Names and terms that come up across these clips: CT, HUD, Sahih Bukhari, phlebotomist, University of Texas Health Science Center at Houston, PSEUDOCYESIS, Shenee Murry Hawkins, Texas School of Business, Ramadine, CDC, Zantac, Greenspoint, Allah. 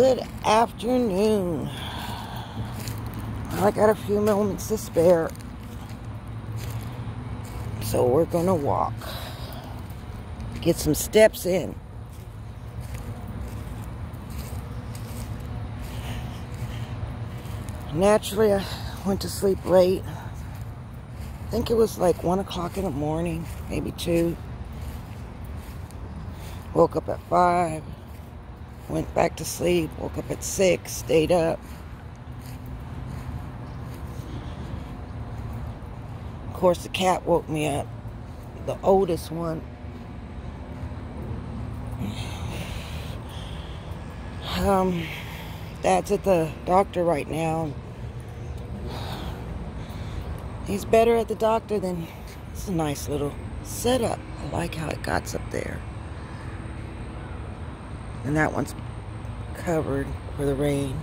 Good afternoon. I got a few moments to spare, so we're gonna walk, get some steps in. Naturally, I went to sleep late. I think it was like 1 o'clock in the morning, maybe 2. Woke up at 5, went back to sleep, woke up at 6, stayed up. Of course, the cat woke me up, the oldest one. Dad's at the doctor right now. He's better at the doctor than... It's a nice little setup. I like how it got up there. And that one's covered for the rain.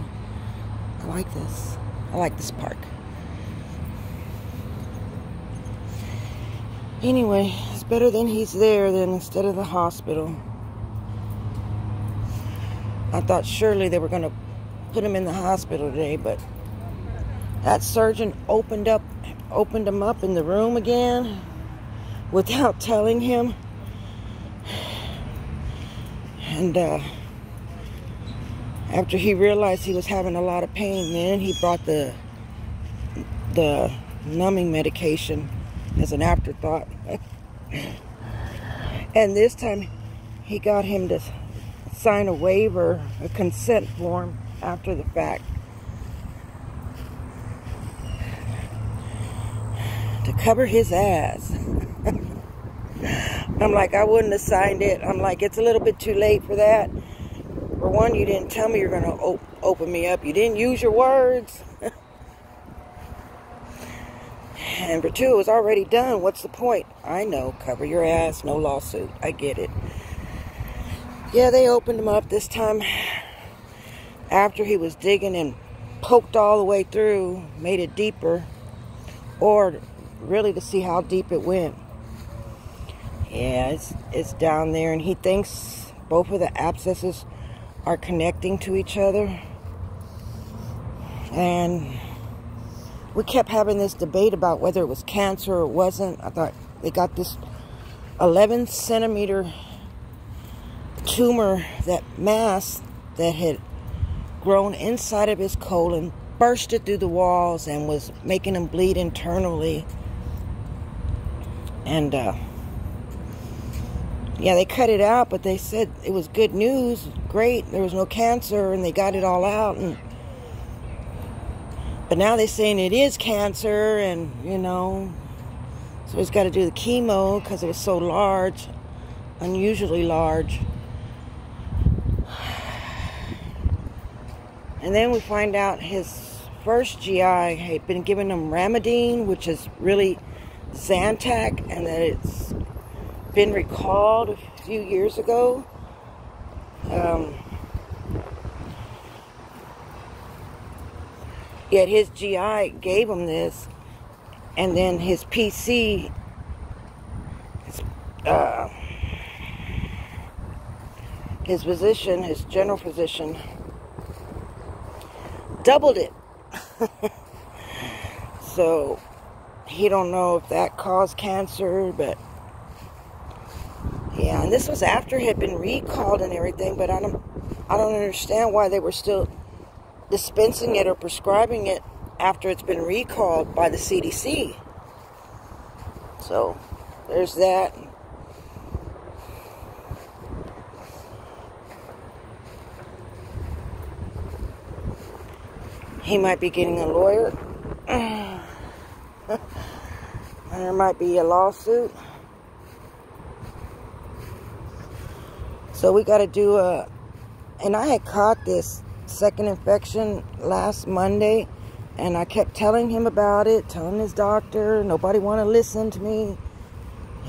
I like this. I like this park. Anyway, it's better than he's there than instead of the hospital. I thought surely they were going to put him in the hospital today, but that surgeon opened him up in the room again without telling him. And after he realized he was having a lot of pain, then he brought the numbing medication as an afterthought. And this time he got him to sign a waiver, a consent form after the fact, to cover his ass. I'm like, I wouldn't have signed it. I'm like, it's a little bit too late for that. For one, you didn't tell me you're gonna open me up. You didn't use your words. And for two, it was already done. What's the point? I know, cover your ass, no lawsuit. I get it. Yeah, they opened him up this time after he was digging and poked all the way through, made it deeper, or really to see how deep it went. Yeah, it's down there, and he thinks both of the abscesses are connecting to each other. And we kept having this debate about whether it was cancer or it wasn't. I thought they got this 11-centimeter tumor, that mass that had grown inside of his colon, bursted through the walls and was making him bleed internally. And yeah, they cut it out, but they said it was good news, great, there was no cancer, and they got it all out. And but now they're saying it is cancer, and you know, so he's got to do the chemo because it was so large, unusually large. And then we find out his first GI had been giving him Ramadine, which is really Zantac, and that it's been recalled a few years ago. Yet his GI gave him this, and then his PC, his physician, his general physician, doubled it. So he don't know if that caused cancer, but yeah. And this was after it had been recalled and everything, but I don't understand why they were still dispensing it or prescribing it after it's been recalled by the CDC. So there's that. He might be getting a lawyer. There might be a lawsuit. So we got to do a... And I had caught this second infection last Monday, and I kept telling him about it, telling his doctor. Nobody want to listen to me.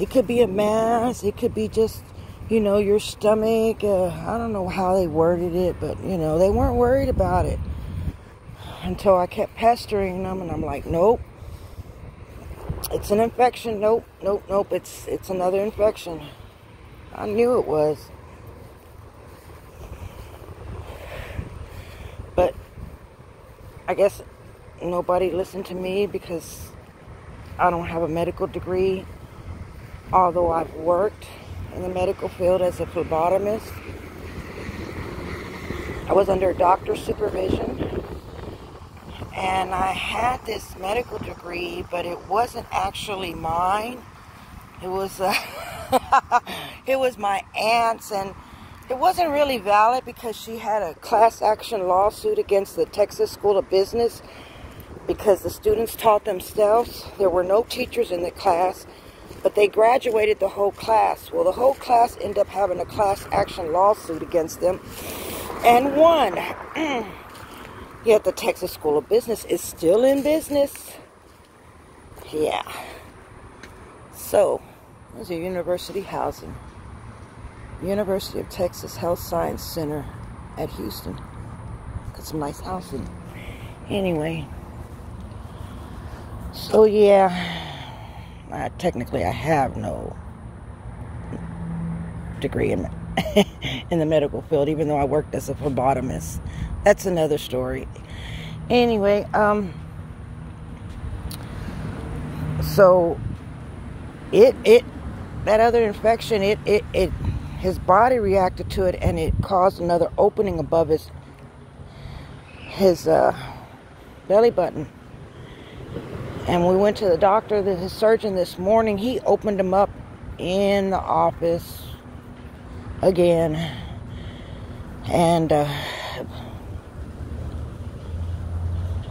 It could be a mass. It could be just, you know, your stomach. I don't know how they worded it, but, you know, they weren't worried about it. Until I kept pestering them, and I'm like, nope, it's an infection. Nope, nope, nope, it's another infection. I knew it was. I guess nobody listened to me because I don't have a medical degree, although I've worked in the medical field as a phlebotomist. I was under doctor's supervision, and I had this medical degree, but it wasn't actually mine. It was it was my aunt's, and it wasn't really valid because she had a class action lawsuit against the Texas School of Business because the students taught themselves. There were no teachers in the class, but they graduated the whole class. Well, the whole class ended up having a class action lawsuit against them and won. Yet the Texas School of Business is still in business. Yeah. So, there's a university housing. University of Texas Health Science Center at Houston. Got some nice housing. Anyway, so yeah, technically I have no degree in the medical field, even though I worked as a phlebotomist. That's another story. Anyway, so that other infection, his body reacted to it, and it caused another opening above his belly button. And we went to the doctor, his surgeon, this morning. He opened him up in the office again, and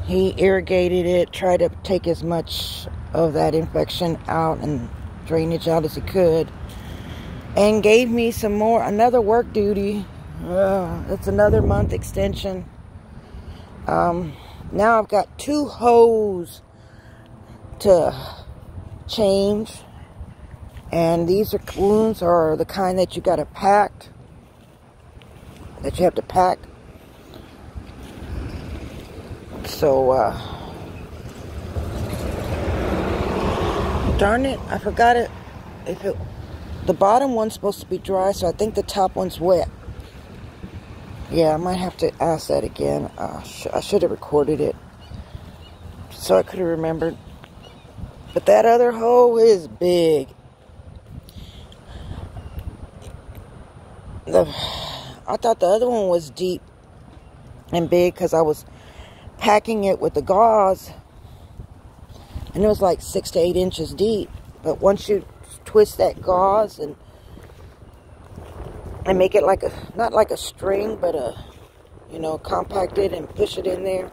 he irrigated it, tried to take as much of that infection out and drainage out as he could. And gave me another work duty. It's another month extension. Now I've got 2 hose to change. And these wounds are the kind that you gotta pack. That you have to pack. So, darn it, I forgot it. The bottom one's supposed to be dry, so I think the top one's wet. Yeah, I might have to ask that again. I should have recorded it so I could have remembered. But that other hole is big. I thought the other one was deep and big because I was packing it with the gauze. And it was like 6 to 8 inches deep. But once you twist that gauze and make it like a, not like a string, but compact it and push it in there.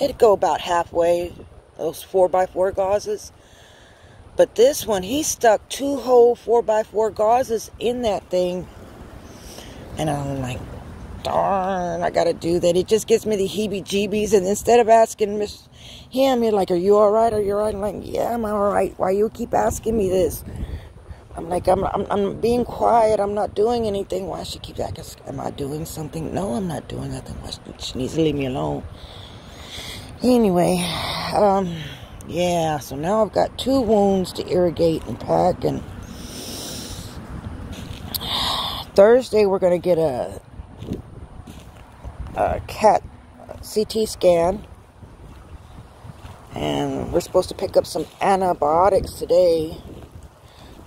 It'd go about halfway, those 4x4 gauzes. But this one, he stuck 2 whole 4x4 gauzes in that thing. And I'm like, darn, I gotta do that. It just gives me the heebie-jeebies. And instead of asking him, you're like, are you all right? Are you all right? I'm like, yeah, I'm all right. Why you keep asking me this? I'm like, I'm being quiet. I'm not doing anything. Why she keeps asking, am I doing something? No, I'm not doing nothing. She needs to leave me alone. Anyway, yeah. So now I've got 2 wounds to irrigate and pack. And Thursday we're gonna get a CAT CT scan. And we're supposed to pick up some antibiotics today.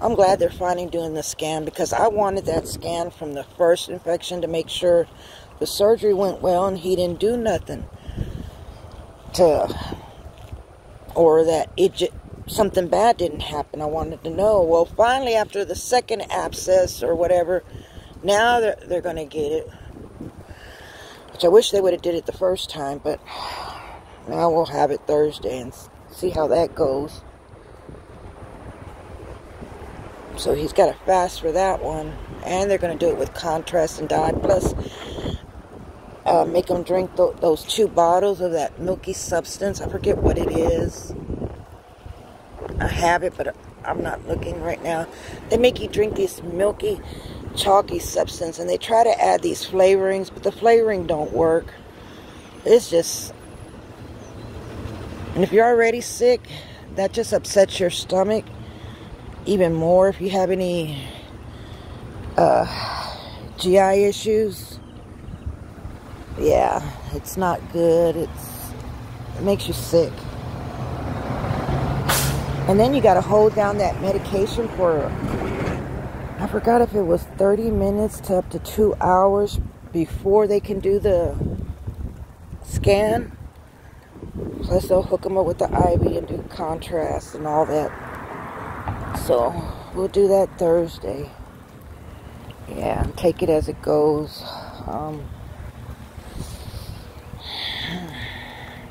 I'm glad they're finally doing the scan because I wanted that scan from the first infection to make sure the surgery went well and he didn't do nothing or that something bad didn't happen. I wanted to know. Well, finally, after the second abscess or whatever, now they're going to get it. Which I wish they would have did it the first time, but now we'll have it Thursday and see how that goes. So he's got a fast for that one. And they're going to do it with contrast and dye. Plus, make him drink those 2 bottles of that milky substance. I forget what it is. I have it, but I'm not looking right now. They make you drink this milky, chalky substance. And they try to add these flavorings, but the flavoring don't work. It's just... And if you're already sick, that just upsets your stomach even more. If you have any GI issues, yeah, it's not good. It's It makes you sick. And then you got to hold down that medication for, I forgot if it was 30 minutes to up to 2 hours before they can do the scan. Plus they'll hook them up with the IV and do contrast and all that. So we'll do that Thursday. Yeah, take it as it goes.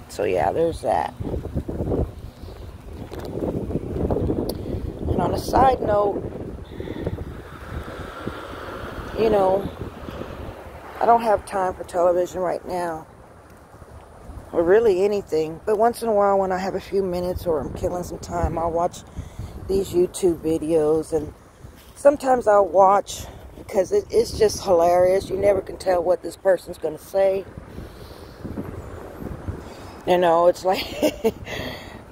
So yeah, there's that. And on a side note, you know, I don't have time for television right now, or really anything, but once in a while when I have a few minutes or I'm killing some time, I'll watch these YouTube videos, and sometimes I'll watch because it's just hilarious. You never can tell what this person's going to say. You know, it's like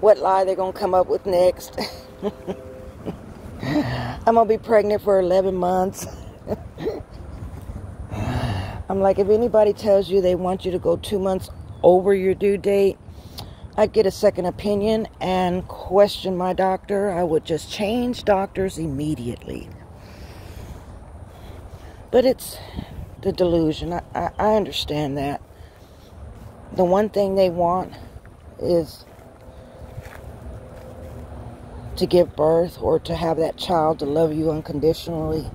what lie they're going to come up with next. I'm going to be pregnant for 11 months. I'm like, if anybody tells you they want you to go 2 months over your due date, I'd get a second opinion and question my doctor. I would just change doctors immediately. But it's the delusion. I understand that. The one thing they want is to give birth or to have that child to love you unconditionally.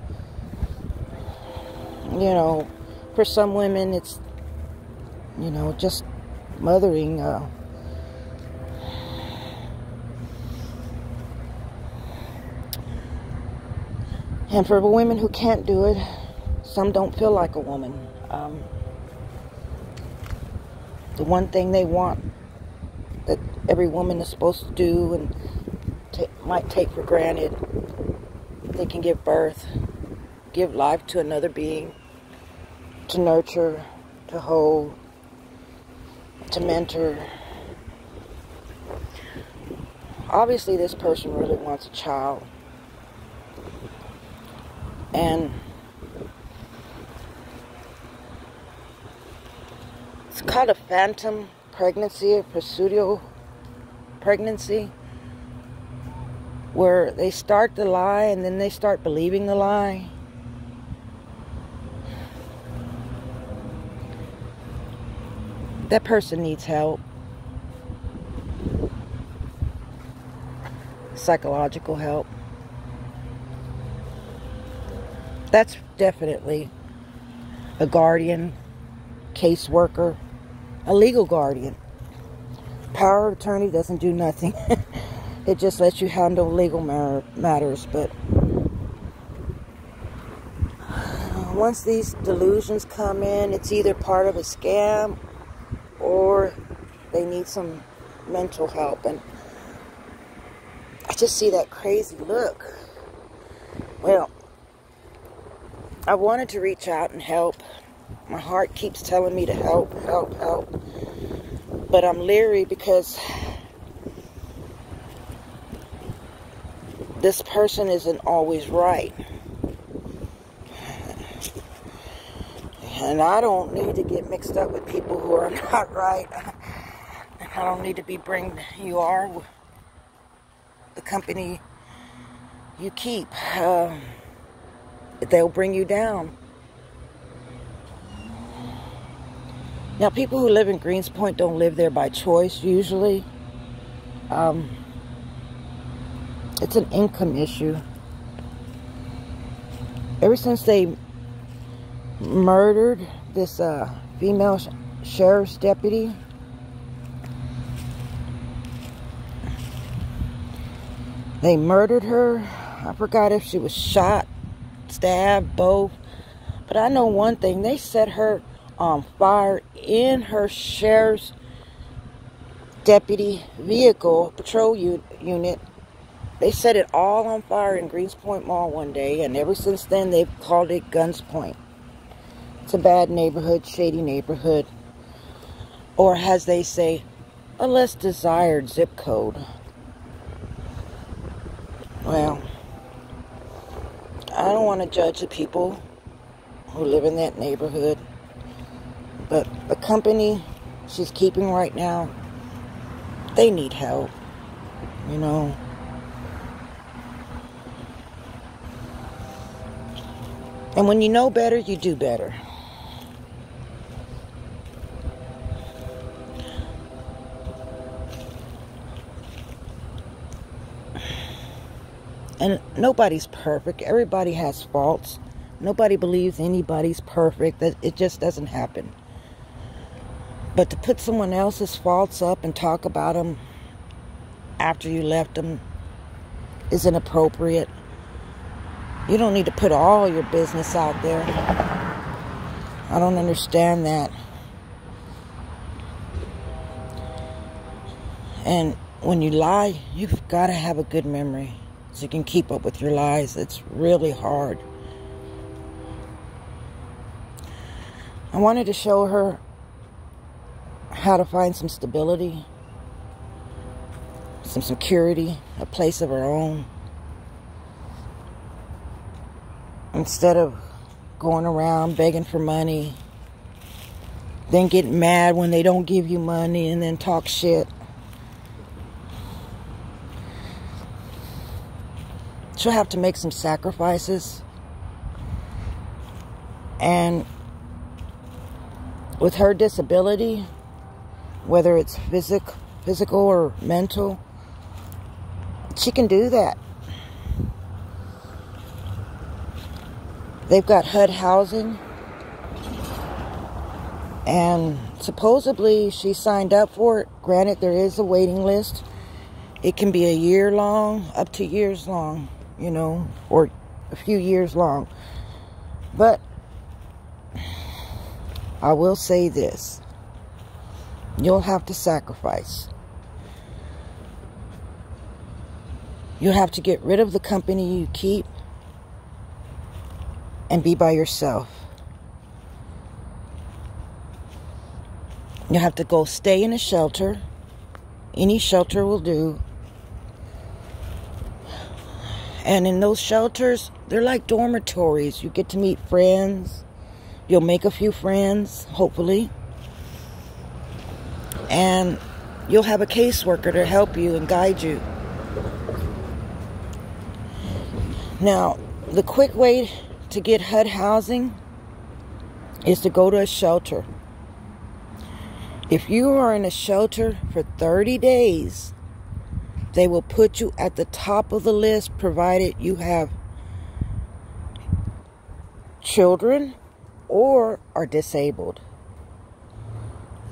You know, for some women it's, you know, just mothering. And for women who can't do it, some don't feel like a woman. The one thing they want that every woman is supposed to do and might take for granted, they can give birth, give life to another being, to nurture, to hold, to mentor. Obviously this person really wants a child, and it's called a phantom pregnancy, a pseudo pregnancy, where they start the lie and then they start believing the lie. That person needs help. Psychological help. That's definitely a guardian, caseworker, a legal guardian. Power of attorney doesn't do nothing. It just lets you handle legal matters. But once these delusions come in, it's either part of a scam or they need some mental help. And I just see that crazy look. Well, I wanted to reach out and help. My heart keeps telling me to help. But I'm leery because this person isn't always right. And I don't need to get mixed up with people who are not right. I don't need to be you are the company you keep. They'll bring you down. Now, people who live in Greenspoint don't live there by choice, usually. It's an income issue. Ever since they murdered this female sheriff's deputy, they murdered her. I forgot if she was shot, stabbed, both. But I know one thing, they set her on fire in her sheriff's deputy vehicle, patrol unit. They set it all on fire in Greenspoint Mall one day, and ever since then they've called it Guns Point. It's a bad neighborhood, shady neighborhood, or as they say, a less desired zip code. Well, I don't want to judge the people who live in that neighborhood, but the company she's keeping right now they need help, you know. And when you know better, you do better. And nobody's perfect. Everybody has faults. Nobody believes anybody's perfect. It just doesn't happen. But to put someone else's faults up and talk about them after you left them is inappropriate. You don't need to put all your business out there. I don't understand that. And when you lie, you've got to have a good memory so you can keep up with your lies. It's really hard. I wanted to show her how to find some stability, some security, a place of her own, instead of going around begging for money, then getting mad when they don't give you money and then talk shit. She'll have to make some sacrifices. And with her disability, whether it's physical or mental, she can do that. They've got HUD housing, and supposedly she signed up for it. Granted, there is a waiting list. It can be a year long, up to years long, you know, or a few years long. But I will say this. You'll have to sacrifice. You'll have to get rid of the company you keep and be by yourself. You have to go stay in a shelter. Any shelter will do. And in those shelters, they're like dormitories. You get to meet friends. You'll make a few friends, hopefully. And you'll have a caseworker to help you and guide you. Now, the quick way to get HUD housing is to go to a shelter. If you are in a shelter for 30 days, they will put you at the top of the list, provided you have children or are disabled.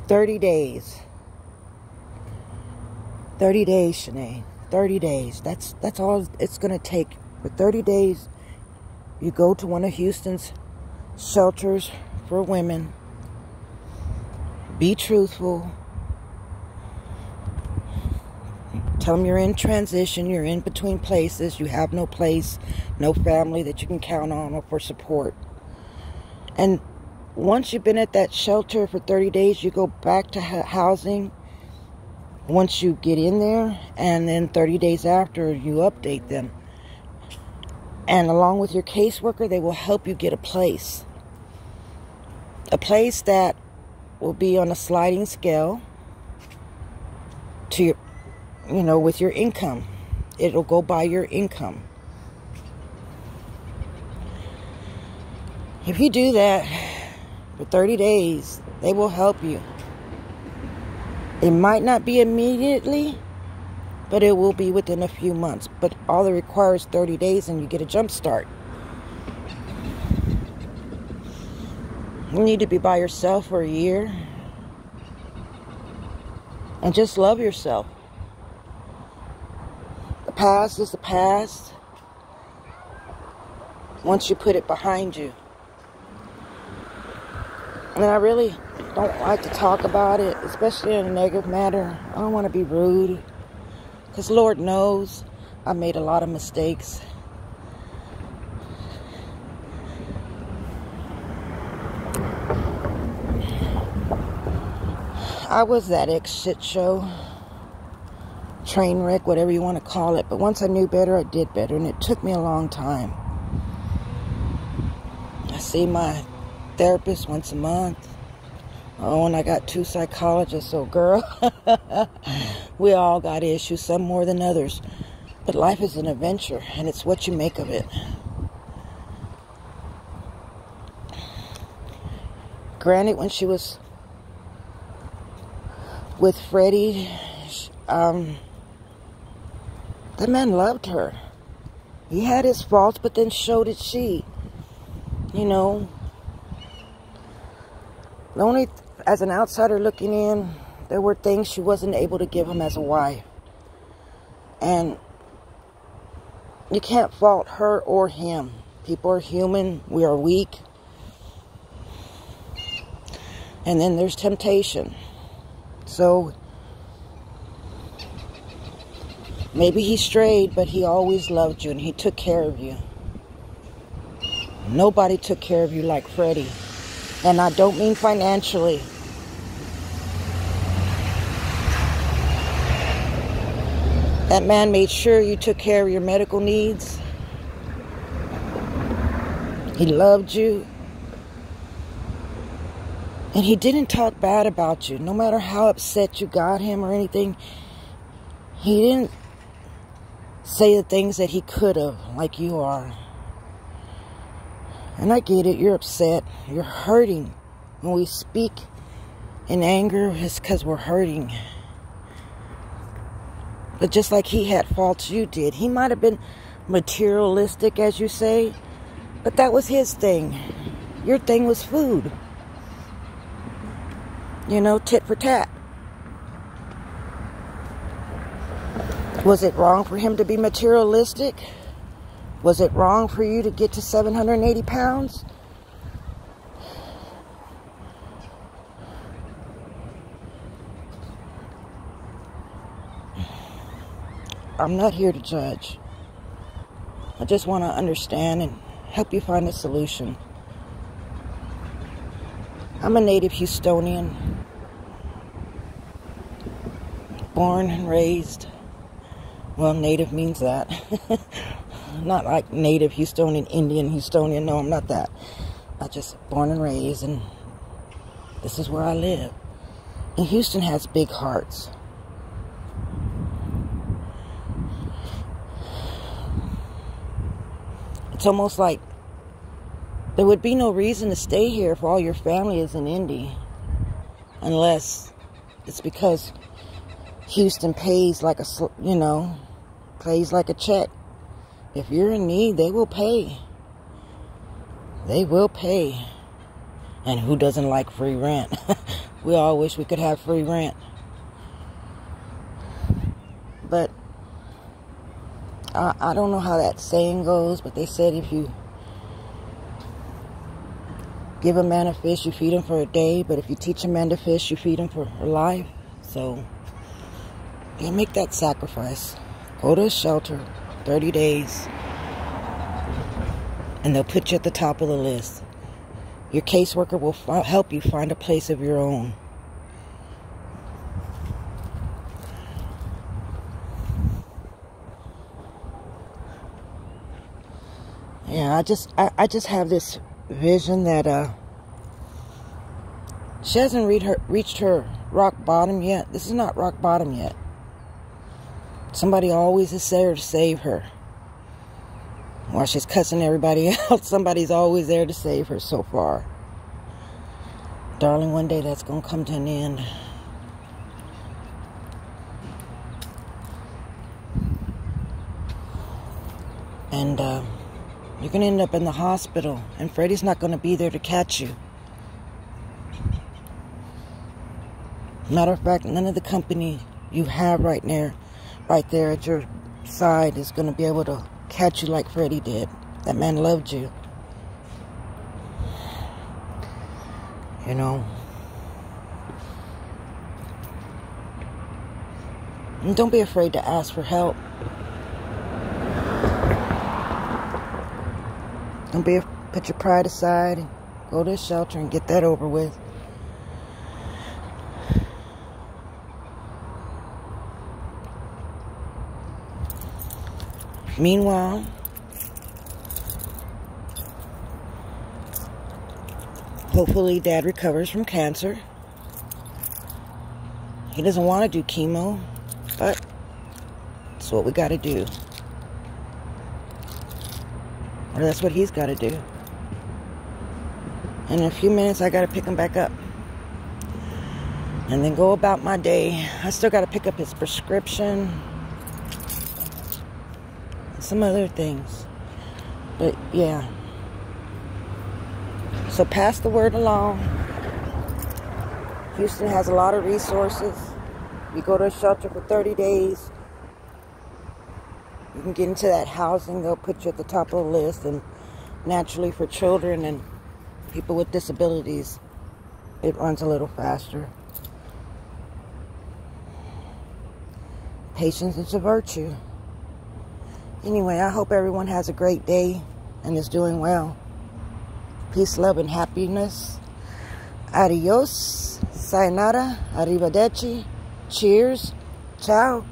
30 days. 30 days, Shenee. 30 days. That's all it's going to take. For 30 days, you go to one of Houston's shelters for women. Be truthful. Tell them you're in transition, you're in between places, you have no place, no family that you can count on or for support. And once you've been at that shelter for 30 days, you go back to housing once you get in there, and then 30 days after, you update them. And along with your caseworker, they will help you get a place. A place that will be on a sliding scale to your, you know, with your income. It'll go by your income. If you do that for 30 days, they will help you. It might not be immediately, but it will be within a few months. But all it requires is 30 days and you get a jump start. You need to be by yourself for a year. And just love yourself. The past is the past. Once you put it behind you. And I really don't like to talk about it, especially in a negative manner. I don't want to be rude. Because Lord knows I made a lot of mistakes. I was that ex-shit show, train wreck, whatever you want to call it. But once I knew better, I did better. And it took me a long time. I see my therapist once a month. Oh, and I got two psychologists. So, girl... We all got issues, some more than others. But life is an adventure, and it's what you make of it. Granted, when she was with Freddie, that man loved her. He had his faults, but then so did she. You know, the only, as an outsider looking in, there were things she wasn't able to give him as a wife. And you can't fault her or him. People are human. We are weak. And then there's temptation. So maybe he strayed, but he always loved you and he took care of you. Nobody took care of you like Freddie. And I don't mean financially. That man made sure you took care of your medical needs. He loved you. And he didn't talk bad about you. No matter how upset you got him or anything, he didn't say the things that he could have, like you are. And I get it. You're upset. You're hurting. When we speak in anger, it's because we're hurting. But just like he had faults, you did. He might have been materialistic, as you say, but that was his thing. Your thing was food. You know, tit for tat. Was it wrong for him to be materialistic? Was it wrong for you to get to 780 pounds? I'm not here to judge. I just want to understand and help you find a solution. I'm a native Houstonian, born and raised. Well, native means that. Not like native Houstonian, Indian Houstonian. No, I'm not that. I just born and raised, and this is where I live. And Houston has big hearts. It's almost like there would be no reason to stay here if all your family is in Indy, unless it's because Houston pays like a, you know, pays like a check. If you're in need, they will pay. They will pay. And who doesn't like free rent? We all wish we could have free rent. But I don't know how that saying goes, but they said if you give a man a fish, you feed him for a day. But if you teach a man to fish, you feed him for life. So you make that sacrifice. Go to a shelter. 30 days, and they'll put you at the top of the list. Your caseworker will help you find a place of your own. Yeah, I just have this vision that she hasn't reached her rock bottom yet. This is not rock bottom yet. Somebody always is there to save her. While she's cussing everybody out, somebody's always there to save her so far. Darling, one day that's going to come to an end. And you're going to end up in the hospital, and Freddie's not going to be there to catch you. Matter of fact, none of the company you have right there at your side is going to be able to catch you like Freddie did. That man loved you. You know. And don't be afraid to ask for help. Put your pride aside and go to a shelter and get that over with. Meanwhile, hopefully Dad recovers from cancer. He doesn't want to do chemo. But that's what we got to do. Or that's what he's got to do. And in a few minutes, I got to pick him back up. And then go about my day. I still got to pick up his prescription. And some other things. But, yeah. So pass the word along. Houston has a lot of resources. You go to a shelter for 30 days. You can get into that housing. They'll put you at the top of the list. And naturally for children and people with disabilities, it runs a little faster. Patience is a virtue. Anyway, I hope everyone has a great day and is doing well. Peace, love, and happiness. Adios, sayonara, arrivederci, cheers, ciao.